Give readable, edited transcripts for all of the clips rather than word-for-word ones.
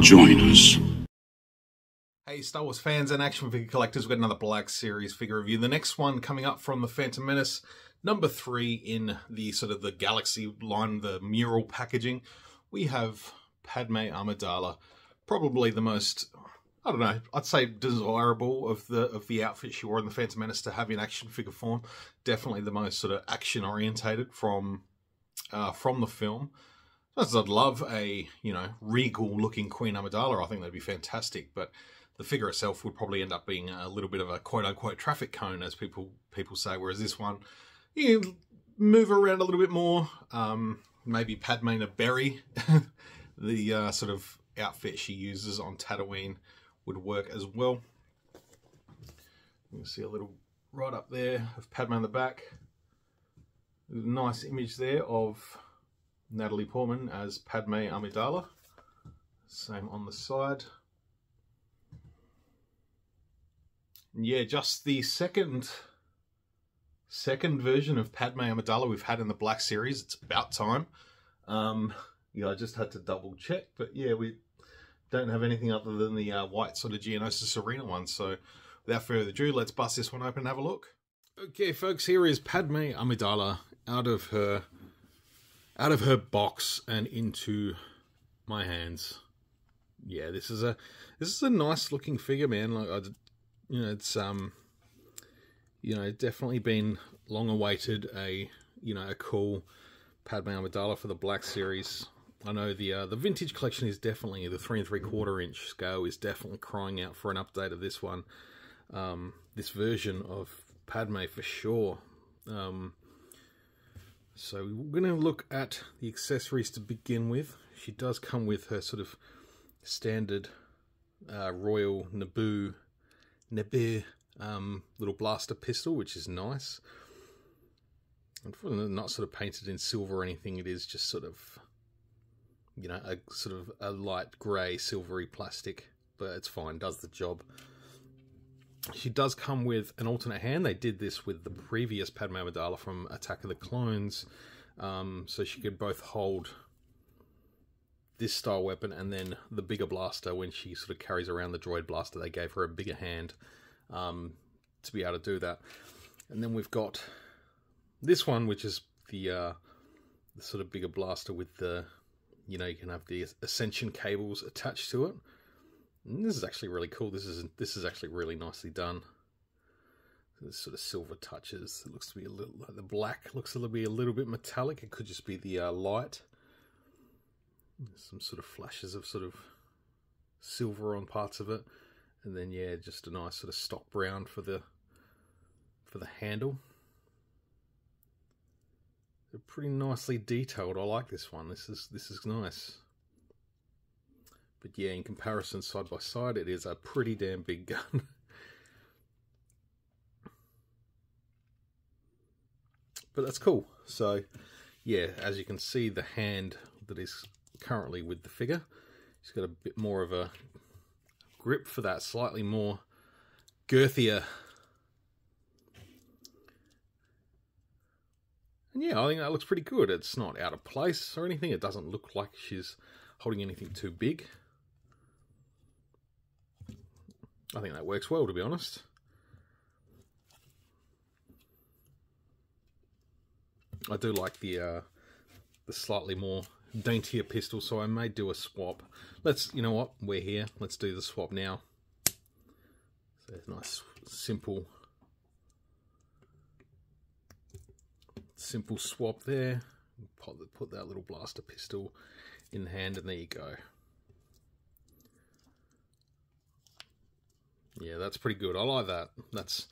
Join us. Hey Star Wars fans and action figure collectors, we've got another Black Series figure review. The next one coming up from The Phantom Menace, number 3 in the sort of the Galaxy line, the mural packaging. We have Padme Amidala, probably the most, I don't know, I'd say desirable of the outfit she wore in The Phantom Menace to have in action figure form. Definitely the most sort of action orientated from the film. I'd love a, you know, regal looking Queen Amidala. I think that'd be fantastic, but the figure itself would probably end up being a little bit of a quote unquote traffic cone, as people say, whereas this one, you move around a little bit more. Maybe Padme Naberrie, the sort of outfit she uses on Tatooine would work as well. You can see a little right up there of Padme on the back. Nice image there of Natalie Portman as Padme Amidala. Same on the side. And yeah, just the second version of Padme Amidala we've had in the Black Series. It's about time. Yeah, I just had to double check, but yeah, we don't have anything other than the white sort of Geonosis arena one. So without further ado, let's bust this one open and have a look. Okay, folks, here is Padme Amidala out of her box and into my hands. Yeah, this is a nice looking figure, man. Like, you know, it's you know, definitely been long awaited a cool Padme Amidala for the Black Series. I know the Vintage Collection is definitely, the 3 3/4 inch scale is definitely crying out for an update of this one, this version of Padme for sure. So we're going to look at the accessories to begin with. She does come with her sort of standard Royal Naboo little blaster pistol, which is nice. Unfortunately, not sort of painted in silver or anything. It is just sort of, you know, a sort of a light grey, silvery plastic, but it's fine. Does the job. She does come with an alternate hand. They did this with the previous Padme Amidala from Attack of the Clones. So she could both hold this style weapon and then the bigger blaster when she sort of carries around the droid blaster. They gave her a bigger hand to be able to do that. And then we've got this one, which is the sort of bigger blaster with the, you know, you can have the ascension cables attached to it. And this is actually really cool. This is actually really nicely done. This sort of silver touches. It looks to be a little, like the black looks to be a little bit metallic. It could just be the light. There's some sort of flashes of sort of silver on parts of it, and then yeah, just a nice sort of stock brown for the handle. They're pretty nicely detailed. I like this one. This is nice. But yeah, in comparison, side by side, it is a pretty damn big gun. But that's cool. So, yeah, as you can see, the hand that is currently with the figure, she's got a bit more of a grip for that, slightly more girthier. And yeah, I think that looks pretty good. It's not out of place or anything. It doesn't look like she's holding anything too big. I think that works well, to be honest. I do like the slightly more daintier pistol, so I may do a swap. Let's, you know what, we're here. Let's do the swap now. So it's nice, simple swap there. Put that little blaster pistol in the hand, and there you go. Yeah, that's pretty good. I like that. So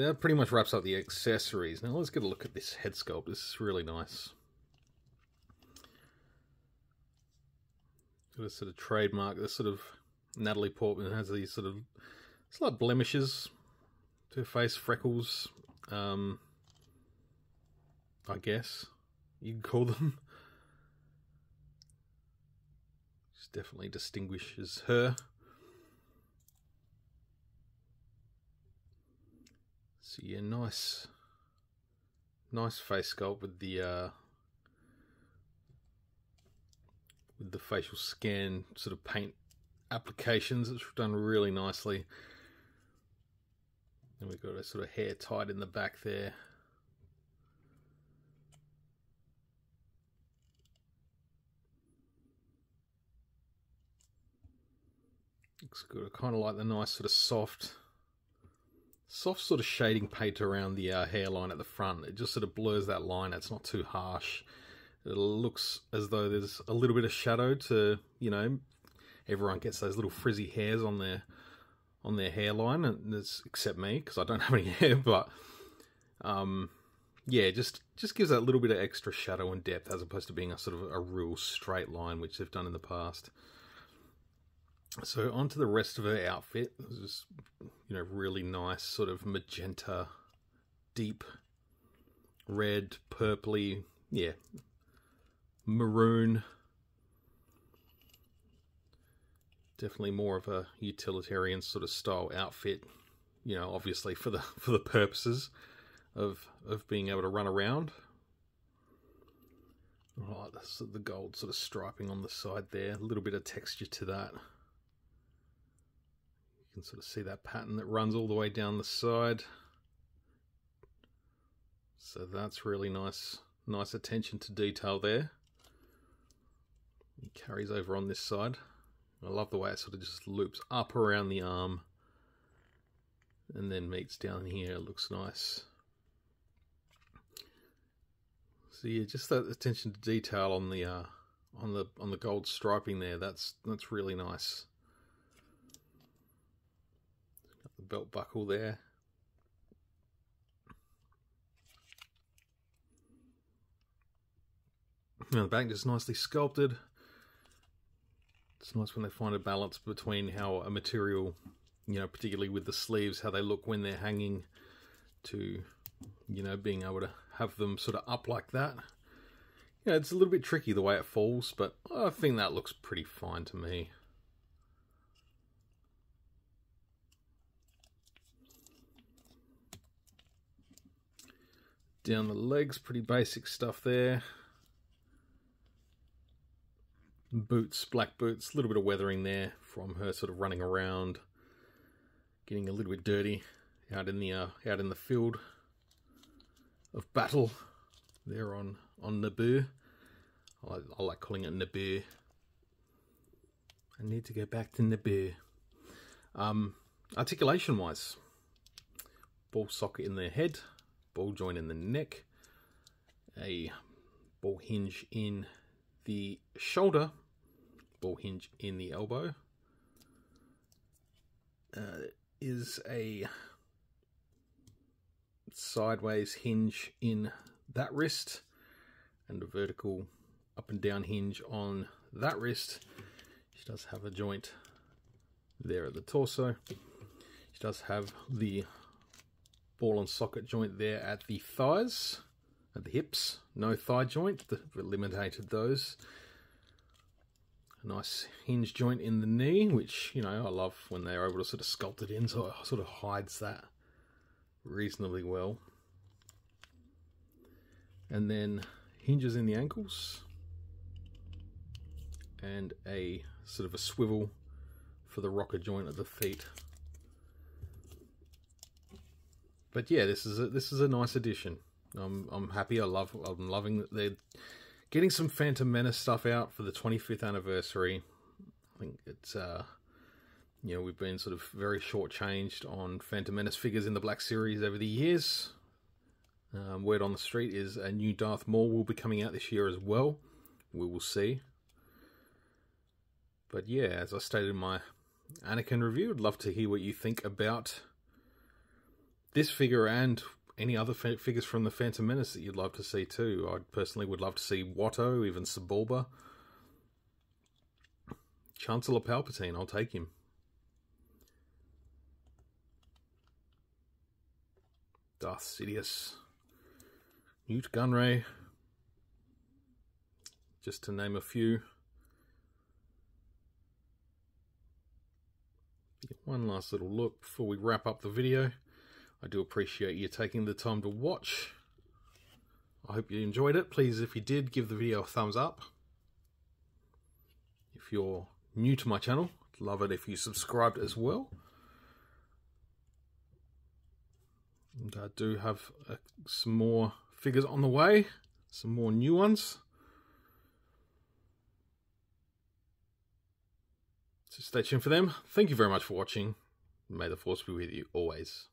that pretty much wraps up the accessories. Now let's get a look at this head sculpt. This is really nice. Got a sort of trademark. This sort of Natalie Portman has these sort of slight blemishes to her face, freckles, I guess you can call them. This definitely distinguishes her. So yeah, nice face sculpt with the facial scan sort of paint applications. It's done really nicely. And we've got a sort of hair tied in the back there. Looks good. I kind of like the nice sort of soft sort of shading paint around the hairline at the front. It just sort of blurs that line. It's not too harsh. It looks as though there's a little bit of shadow to, you know, everyone gets those little frizzy hairs on their hairline, and it's, except me, because I don't have any hair, but yeah, just gives that little bit of extra shadow and depth as opposed to being a sort of a real straight line, which they've done in the past. So onto the rest of her outfit. This is, you know, really nice sort of magenta, deep red, purpley, yeah, maroon. Definitely more of a utilitarian sort of style outfit, you know, obviously for the purposes of being able to run around. Right, that's the gold sort of striping on the side there, a little bit of texture to that. You can sort of see that pattern that runs all the way down the side. So that's really nice attention to detail there. It carries over on this side. I love the way it sort of just loops up around the arm and then meets down here. It looks nice. So yeah, just that attention to detail on the gold striping there. That's really nice. Belt buckle there. Now the back is nicely sculpted. It's nice when they find a balance between how a material, you know, particularly with the sleeves, how they look when they're hanging, to, you know, being able to have them sort of up like that. You know, it's a little bit tricky the way it falls, but I think that looks pretty fine to me. Down the legs, pretty basic stuff there. Boots, black boots, a little bit of weathering there from her sort of running around, getting a little bit dirty out in the field of battle there on Naboo. I like calling it Naboo. I need to go back to Naboo. Articulation wise, ball socket in their head, ball joint in the neck, a ball hinge in the shoulder, ball hinge in the elbow. Is a sideways hinge in that wrist and a vertical up and down hinge on that wrist. She does have a joint there at the torso. She does have the ball and socket joint there at the thighs, at the hips. No thigh joint, eliminated those. A nice hinge joint in the knee, which, you know, I love when they're able to sort of sculpt it in, so it sort of hides that reasonably well. And then hinges in the ankles and a sort of a swivel for the rocker joint at the feet. But yeah, this is a nice addition. I'm happy. I'm loving that they're getting some Phantom Menace stuff out for the 25th anniversary. I think it's you know, we've been sort of very shortchanged on Phantom Menace figures in the Black Series over the years. Word on the street is a new Darth Maul will be coming out this year as well. We will see. But yeah, as I stated in my Anakin review, I'd love to hear what you think about this figure and any other figures from the Phantom Menace that you'd love to see too. I personally would love to see Watto, even Sabulba. Chancellor Palpatine, I'll take him. Darth Sidious. Newt Gunray. Just to name a few. One last little look before we wrap up the video. I do appreciate you taking the time to watch. I hope you enjoyed it. Please, if you did, give the video a thumbs up. If you're new to my channel, love it if you subscribed as well. And I do have some more figures on the way, some more new ones. So stay tuned for them. Thank you very much for watching. May the Force be with you always.